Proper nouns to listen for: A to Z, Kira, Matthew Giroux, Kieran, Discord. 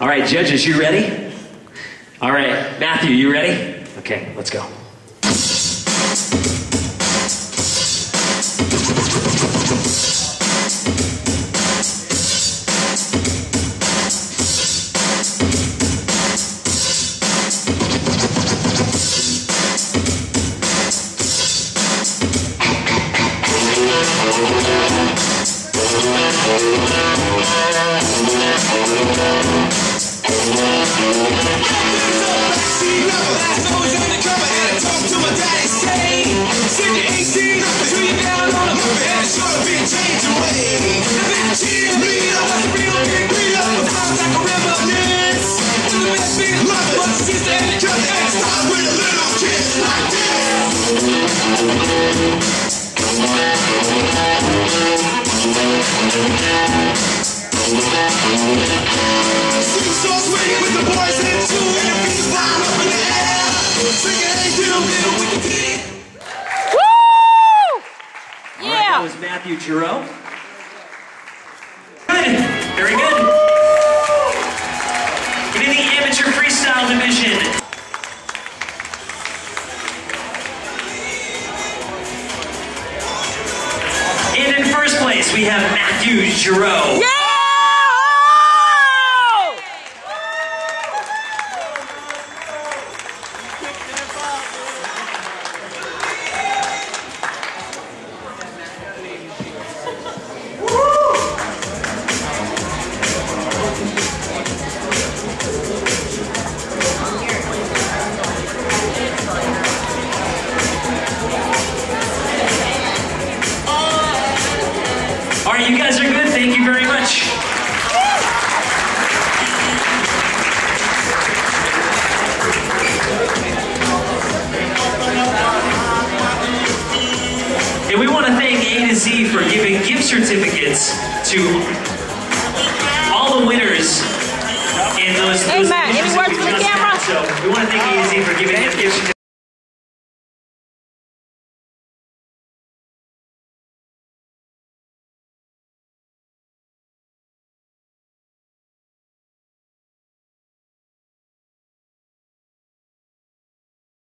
All right, judges, you ready? All right, Matthew, you ready? Okay, let's go. Matthew Giroux. Good. Very good. Give me the amateur freestyle division. And in first place, we have Matthew Giroux. Yeah! You guys are good. Thank you very much. And we want to thank A to Z for giving gift certificates to all the winners in those. Amen. Any words for the camera? So we want to thank A to Z for giving gift certificates.